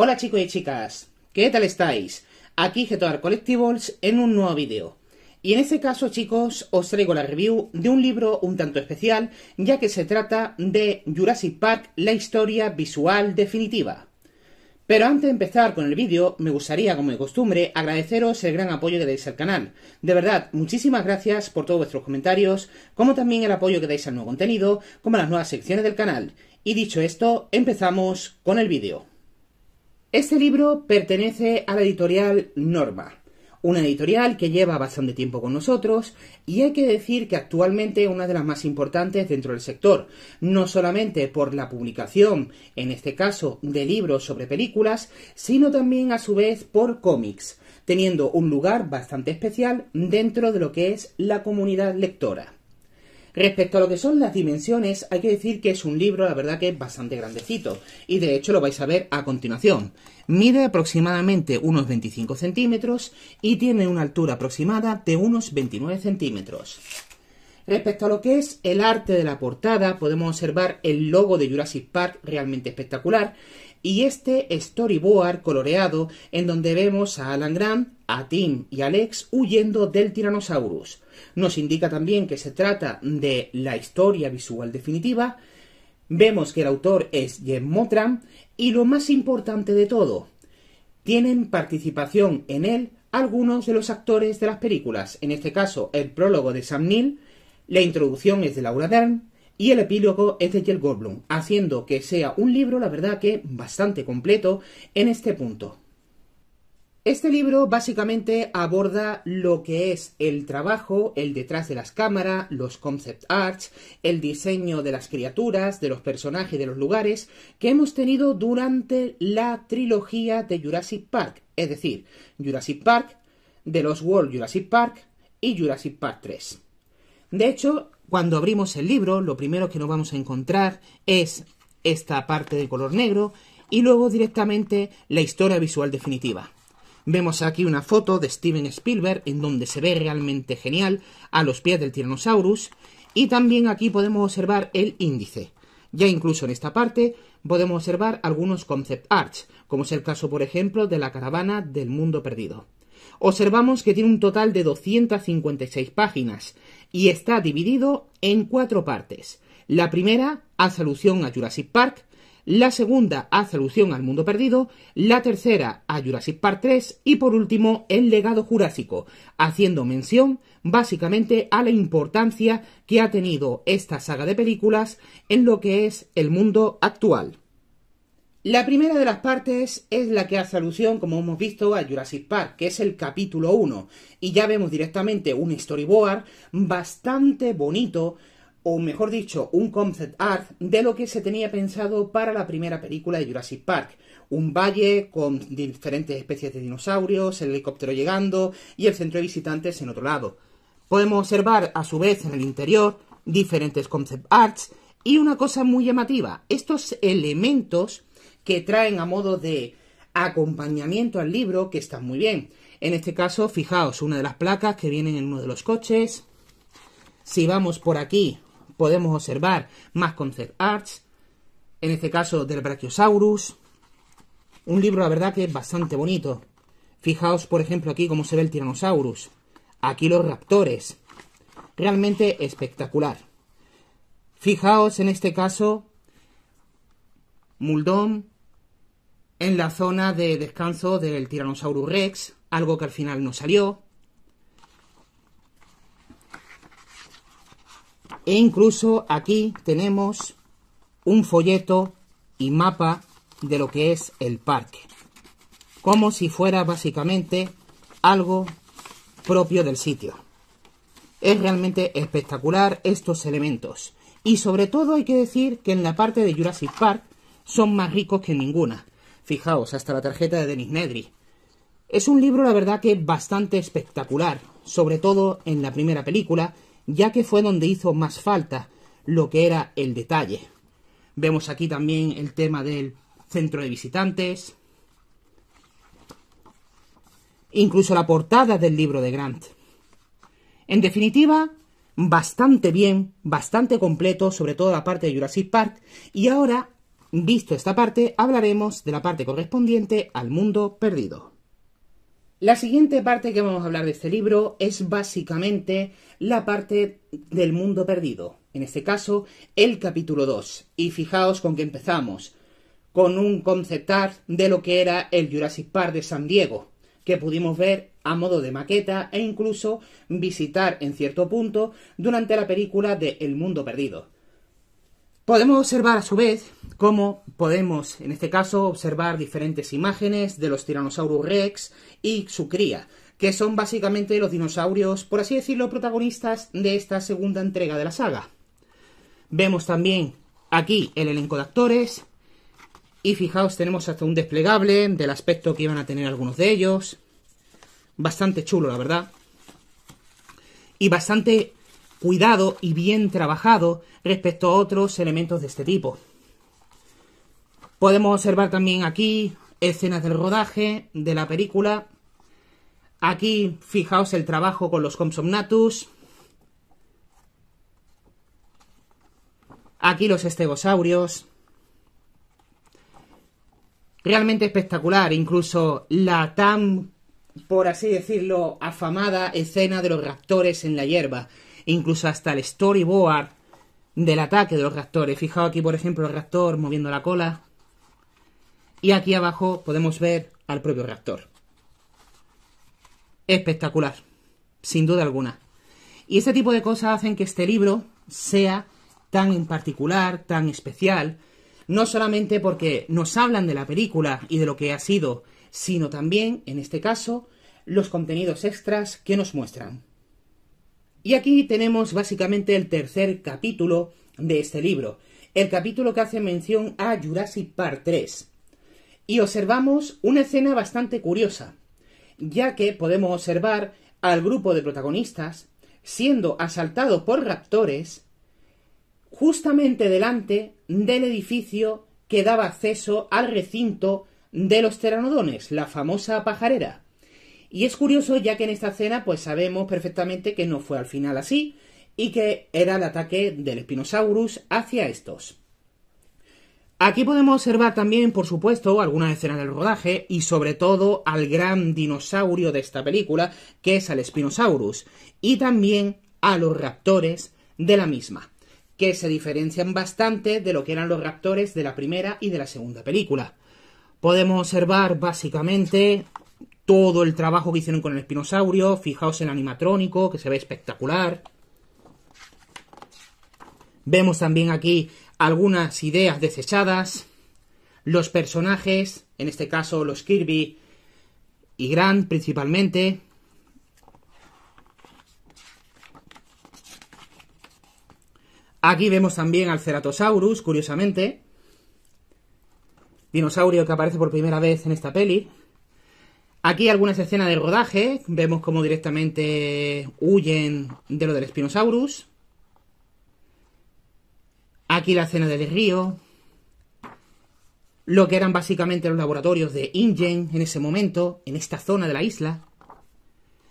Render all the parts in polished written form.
Hola chicos y chicas, ¿qué tal estáis? Aquí Jetoar's Collectables en un nuevo vídeo. Y en este caso chicos, os traigo la review de un libro un tanto especial, ya que se trata de Jurassic Park, la historia visual definitiva. Pero antes de empezar con el vídeo, me gustaría, como de costumbre, agradeceros el gran apoyo que dais al canal. De verdad, muchísimas gracias por todos vuestros comentarios, como también el apoyo que dais al nuevo contenido, como a las nuevas secciones del canal. Y dicho esto, empezamos con el vídeo. Este libro pertenece a la editorial Norma, una editorial que lleva bastante tiempo con nosotros y hay que decir que actualmente es una de las más importantes dentro del sector, no solamente por la publicación, en este caso, de libros sobre películas, sino también a su vez por cómics, teniendo un lugar bastante especial dentro de lo que es la comunidad lectora. Respecto a lo que son las dimensiones, hay que decir que es un libro, la verdad que es bastante grandecito, y de hecho lo vais a ver a continuación. Mide aproximadamente unos 25 centímetros y tiene una altura aproximada de unos 29 centímetros. Respecto a lo que es el arte de la portada, podemos observar el logo de Jurassic Park realmente espectacular, y este storyboard coloreado en donde vemos a Alan Grant, a Tim y a Lex huyendo del Tyrannosaurus. Nos indica también que se trata de la historia visual definitiva. Vemos que el autor es James Motram y lo más importante de todo, tienen participación en él algunos de los actores de las películas. En este caso, el prólogo de Sam Neill, la introducción es de Laura Dern y el epílogo es de Jeff Goldblum, haciendo que sea un libro, la verdad que bastante completo en este punto. Este libro básicamente aborda lo que es el trabajo, el detrás de las cámaras, los concept arts, el diseño de las criaturas, de los personajes, de los lugares que hemos tenido durante la trilogía de Jurassic Park, es decir, Jurassic Park, The Lost World Jurassic Park y Jurassic Park 3. De hecho, cuando abrimos el libro, lo primero que nos vamos a encontrar es esta parte de color negro y luego directamente la historia visual definitiva. Vemos aquí una foto de Steven Spielberg en donde se ve realmente genial a los pies del Tyrannosaurus y también aquí podemos observar el índice. Ya incluso en esta parte podemos observar algunos concept arts, como es el caso por ejemplo de la caravana del mundo perdido. Observamos que tiene un total de 256 páginas y está dividido en cuatro partes. La primera hace alusión a Jurassic Park, la segunda hace alusión al mundo perdido, la tercera a Jurassic Park 3 y por último el legado jurásico, haciendo mención básicamente a la importancia que ha tenido esta saga de películas en lo que es el mundo actual. La primera de las partes es la que hace alusión, como hemos visto, a Jurassic Park, que es el capítulo 1, y ya vemos directamente un storyboard bastante bonito, o mejor dicho, un concept art de lo que se tenía pensado para la primera película de Jurassic Park. Un valle con diferentes especies de dinosaurios, el helicóptero llegando y el centro de visitantes en otro lado. Podemos observar a su vez en el interior diferentes concept arts y una cosa muy llamativa, estos elementos que traen a modo de acompañamiento al libro que están muy bien. En este caso, fijaos, una de las placas que vienen en uno de los coches. Si vamos por aquí, podemos observar más concept arts, en este caso del Brachiosaurus. Un libro la verdad que es bastante bonito. Fijaos por ejemplo aquí cómo se ve el Tyrannosaurus, aquí los raptores, realmente espectacular. Fijaos en este caso Muldón en la zona de descanso del Tyrannosaurus Rex, algo que al final no salió. E incluso aquí tenemos un folleto y mapa de lo que es el parque, como si fuera básicamente algo propio del sitio. Es realmente espectacular estos elementos. Y sobre todo hay que decir que en la parte de Jurassic Park son más ricos que ninguna. Fijaos, hasta la tarjeta de Dennis Nedry. Es un libro la verdad que bastante espectacular, sobre todo en la primera película, ya que fue donde hizo más falta lo que era el detalle. Vemos aquí también el tema del centro de visitantes. Incluso la portada del libro de Grant. En definitiva, bastante bien, bastante completo, sobre todo la parte de Jurassic Park. Y ahora Visto esta parte, hablaremos de la parte correspondiente al mundo perdido. La siguiente parte que vamos a hablar de este libro es básicamente la parte del mundo perdido, en este caso el capítulo 2, y fijaos con que empezamos, con un concept art de lo que era el Jurassic Park de San Diego, que pudimos ver a modo de maqueta e incluso visitar en cierto punto durante la película de El Mundo Perdido. Podemos observar a su vez cómo podemos, en este caso, observar diferentes imágenes de los Tyrannosaurus Rex y su cría, que son básicamente los dinosaurios, por así decirlo, protagonistas de esta segunda entrega de la saga. Vemos también aquí el elenco de actores. Y fijaos, tenemos hasta un desplegable del aspecto que iban a tener algunos de ellos. Bastante chulo, la verdad. Y bastante cuidado y bien trabajado respecto a otros elementos de este tipo. Podemos observar también aquí escenas del rodaje de la película. Aquí, fijaos el trabajo con los Compsognathus. Aquí los Stegosaurios. Realmente espectacular, incluso la tan, por así decirlo, afamada escena de los raptores en la hierba. Incluso hasta el storyboard del ataque de los raptores. Fijaos aquí, por ejemplo, el raptor moviendo la cola. Y aquí abajo podemos ver al propio raptor. Espectacular, sin duda alguna. Y este tipo de cosas hacen que este libro sea tan en particular, tan especial. No solamente porque nos hablan de la película y de lo que ha sido, sino también, en este caso, los contenidos extras que nos muestran. Y aquí tenemos básicamente el tercer capítulo de este libro, el capítulo que hace mención a Jurassic Park 3. Y observamos una escena bastante curiosa, ya que podemos observar al grupo de protagonistas siendo asaltados por raptores justamente delante del edificio que daba acceso al recinto de los pteranodones, la famosa pajarera. Y es curioso ya que en esta escena pues sabemos perfectamente que no fue al final así y que era el ataque del Spinosaurus hacia estos. Aquí podemos observar también, por supuesto, algunas escenas del rodaje y sobre todo al gran dinosaurio de esta película, que es el Spinosaurus, y también a los raptores de la misma, que se diferencian bastante de lo que eran los raptores de la primera y de la segunda película. Podemos observar básicamente todo el trabajo que hicieron con el espinosaurio. Fijaos en el animatrónico, que se ve espectacular. Vemos también aquí algunas ideas desechadas. Los personajes, en este caso los Kirby y Grant principalmente. Aquí vemos también al Ceratosaurus, curiosamente. Dinosaurio que aparece por primera vez en esta peli. Aquí algunas escenas de rodaje. Vemos cómo directamente huyen de lo del Spinosaurus. Aquí la escena del río. Lo que eran básicamente los laboratorios de Ingen en ese momento, en esta zona de la isla.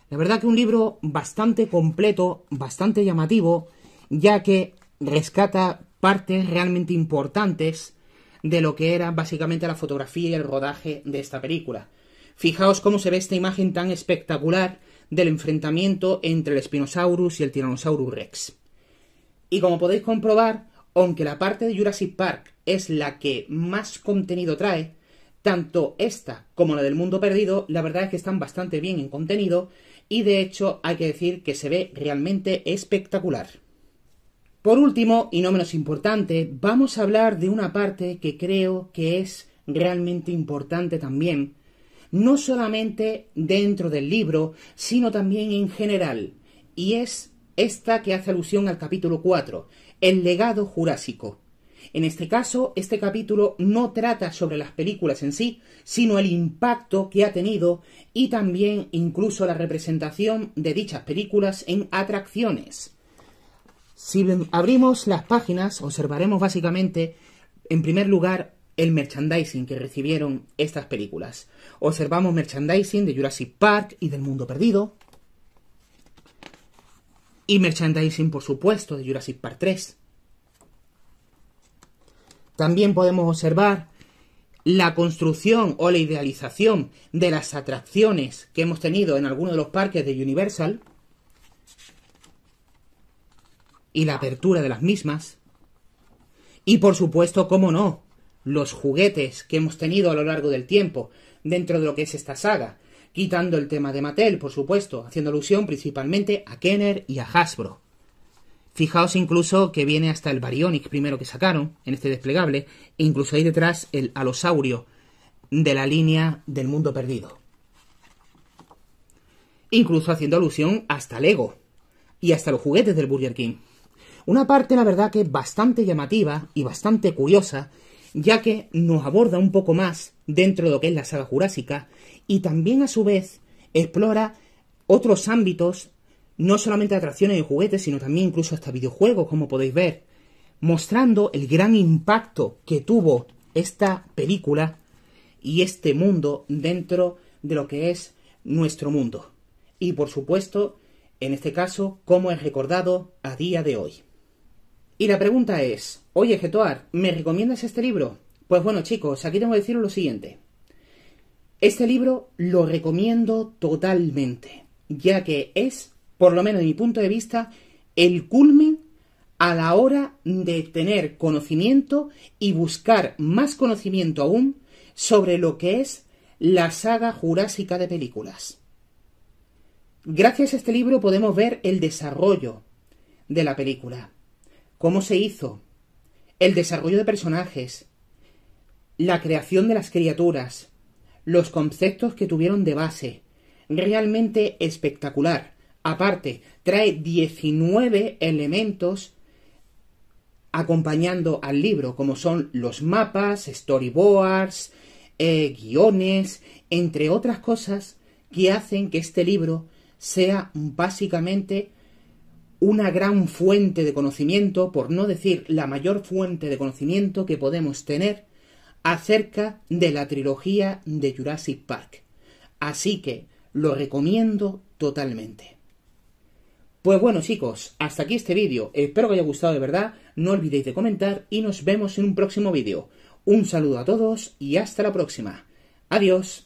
La verdad que un libro bastante completo, bastante llamativo, ya que rescata partes realmente importantes de lo que era básicamente la fotografía y el rodaje de esta película. Fijaos cómo se ve esta imagen tan espectacular del enfrentamiento entre el Spinosaurus y el Tyrannosaurus Rex. Y como podéis comprobar, aunque la parte de Jurassic Park es la que más contenido trae, tanto esta como la del Mundo Perdido, la verdad es que están bastante bien en contenido y de hecho hay que decir que se ve realmente espectacular. Por último, y no menos importante, vamos a hablar de una parte que creo que es realmente importante también, no solamente dentro del libro, sino también en general, y es esta que hace alusión al capítulo 4, el legado jurásico. En este caso, este capítulo no trata sobre las películas en sí, sino el impacto que ha tenido y también incluso la representación de dichas películas en atracciones. Si abrimos las páginas, observaremos básicamente, en primer lugar, el merchandising que recibieron estas películas. Observamos merchandising de Jurassic Park y del Mundo Perdido. Y merchandising, por supuesto, de Jurassic Park 3. También podemos observar la construcción o la idealización de las atracciones que hemos tenido en algunos de los parques de Universal y la apertura de las mismas. Y por supuesto, cómo no, los juguetes que hemos tenido a lo largo del tiempo dentro de lo que es esta saga, quitando el tema de Mattel, por supuesto, haciendo alusión principalmente a Kenner y a Hasbro. Fijaos incluso que viene hasta el Baryonyx primero que sacaron en este desplegable, e incluso ahí detrás el alosaurio de la línea del mundo perdido. Incluso haciendo alusión hasta Lego y hasta los juguetes del Burger King. Una parte, la verdad, que bastante llamativa y bastante curiosa, ya que nos aborda un poco más dentro de lo que es la saga jurásica y también a su vez explora otros ámbitos, no solamente atracciones y juguetes, sino también incluso hasta videojuegos, como podéis ver, mostrando el gran impacto que tuvo esta película y este mundo dentro de lo que es nuestro mundo. Y por supuesto, en este caso, cómo es recordado a día de hoy. Y la pregunta es: oye, Jetoar, ¿me recomiendas este libro? Pues bueno, chicos, aquí tengo que deciros lo siguiente. Este libro lo recomiendo totalmente, ya que es, por lo menos de mi punto de vista, el culmen a la hora de tener conocimiento y buscar más conocimiento aún sobre lo que es la saga jurásica de películas. Gracias a este libro podemos ver el desarrollo de la película, cómo se hizo, el desarrollo de personajes, la creación de las criaturas, los conceptos que tuvieron de base. Realmente espectacular. Aparte, trae 19 elementos acompañando al libro, como son los mapas, storyboards, guiones, entre otras cosas que hacen que este libro sea básicamente una gran fuente de conocimiento, por no decir la mayor fuente de conocimiento que podemos tener acerca de la trilogía de Jurassic Park. Así que lo recomiendo totalmente. Pues bueno, chicos, hasta aquí este vídeo. Espero que haya gustado de verdad. No olvidéis de comentar y nos vemos en un próximo vídeo. Un saludo a todos y hasta la próxima. Adiós.